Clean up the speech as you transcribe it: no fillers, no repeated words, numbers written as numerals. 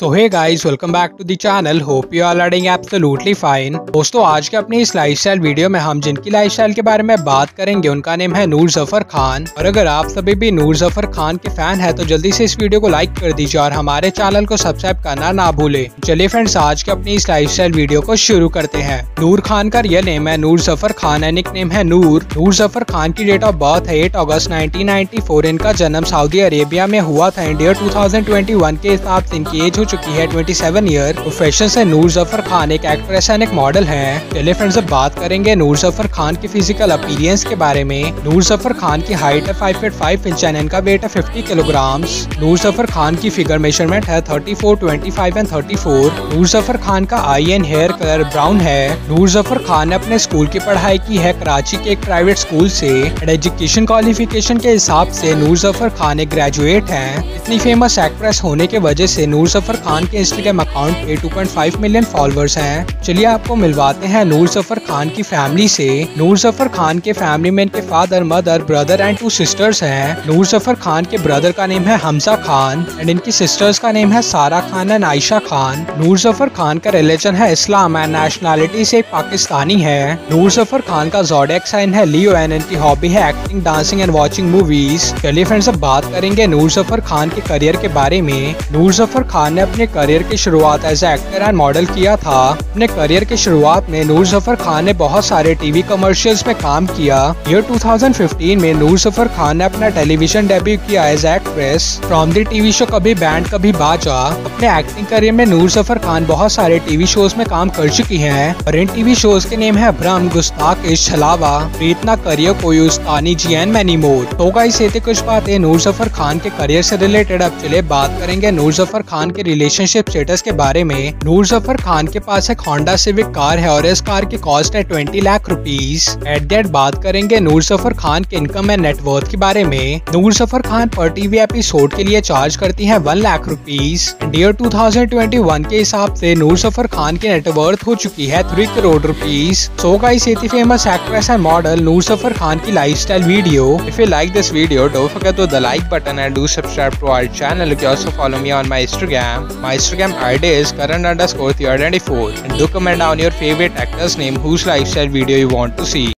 तो hey guys, welcome back to the channel. Hope you are doing absolutely fine. दोस्तों, आज के अपने इस लाइफस्टाइल वीडियो में हम जिनकी लाइफस्टाइल के बारे में बात करेंगे उनका नेम है नूर जफर खान। और अगर आप सभी भी नूर जफर खान के फैन है तो जल्दी से इस वीडियो को लाइक कर दीजिए और हमारे चैनल को सब्सक्राइब करना ना भूले। चलिए फ्रेंड्स, आज के अपनी इस लाइफस्टाइल वीडियो को शुरू करते हैं। नूर खान का रियल नेम है नूर जफर खान है, निक नेम है नूर। नूर जफर खान की डेट ऑफ बर्थ है 8 अगस्त 1994। इनका जन्म सऊदी अरेबिया में हुआ था। इंडिया 2021 के हिसाब से इनकी एज चुकी है 27 ईयर। प्रोफेशन से नूर जफर खान एक एक्ट्रेस एंड एक मॉडल है। चलिए फ्रेंड्स, अब बात करेंगे नूर जफर खान के फिजिकल अपीयरेंस के बारे में। नूर जफर खान की हाइट है 5 फीट 5 इंच एंड इनका वेट है 50 किलोग्राम। नूर जफर खान की फिगर मेजरमेंट है 34, 25 एंड 34। नूर जफर खान का eye and hair colour brown है। नूर जफर खान ने अपने स्कूल की पढ़ाई की है कराची के एक प्राइवेट स्कूल से। एजुकेशन क्वालिफिकेशन के हिसाब से नूर जफर खान एक ग्रेजुएट है। इतनी फेमस एक्ट्रेस होने की वजह से नूर जफर खान के इंस्टाग्राम अकाउंट पे 2.5 मिलियन फॉलोअर्स हैं। चलिए आपको मिलवाते हैं नूर जफर खान की फैमिली से। नूर जफर खान के फैमिली में इनके father, mother, brother and 2 sisters हैं। नूर जफर खान के ब्रदर का नेम है हमसा खान एंड इनकी सिस्टर्स का नेम है सारा खान एंड आयशा खान। नूर जफर खान का रिलीजन है इस्लाम एंड नेशनैलिटी से पाकिस्तानी है। नूर जफर खान का ज़ोडिएक साइन है लियो एंड इनकी हॉबी है acting, dancing and watching movies. चलिए फ्रेंड्स, अब बात करेंगे नूर जफर खान के करियर के बारे में। नूर जफर खान ने अपने करियर की शुरुआत एज एक्टर एंड मॉडल किया था। अपने करियर की शुरुआत में नूर जफर खान ने बहुत सारे टीवी कमर्शियल्स में काम किया। ईयर 2015 में नूर जफर खान ने अपना टेलीविजन डेब्यू किया as actress from the TV show Kabhi Band Kabhi बाजा। अपने एक्टिंग करियर में नूर जफर खान बहुत सारे टीवी शोज में काम कर चुकी हैं और इन टीवी शोज के नेम है ब्रह्म, गुस्ताक, छलावा, इतना करियर कोई उस्तानी जी एन मैनी मोर। तो गाइस, ये कुछ बातें नूर जफर खान के करियर से रिलेटेड। अब चलिए बात करेंगे नूर जफर खान के रिलेशनशिप स्टेटस के बारे में। नूर जफर खान के पास एक होंडा सिविक कार है और इस कार की कॉस्ट है 20 लाख रुपीस। एट दैट बात करेंगे नूर जफर खान के इनकम एंड नेटवर्थ के बारे में। नूर जफर खान पर टीवी एपिसोड के लिए चार्ज करती है 1 लाख रुपीस। ईयर 2021 के हिसाब से नूर जफर खान की नेटवर्थ हो चुकी है 3 करोड़ रुपीस। सो गाइस, इतनी famous actress and model Noor Zafar Khan की lifestyle video. If you like this video don't forget to the like button and do subscribe to our channel. You can also follow me on my My Instagram ID is current_324 and do comment down your favorite actor's name whose lifestyle video you want to see.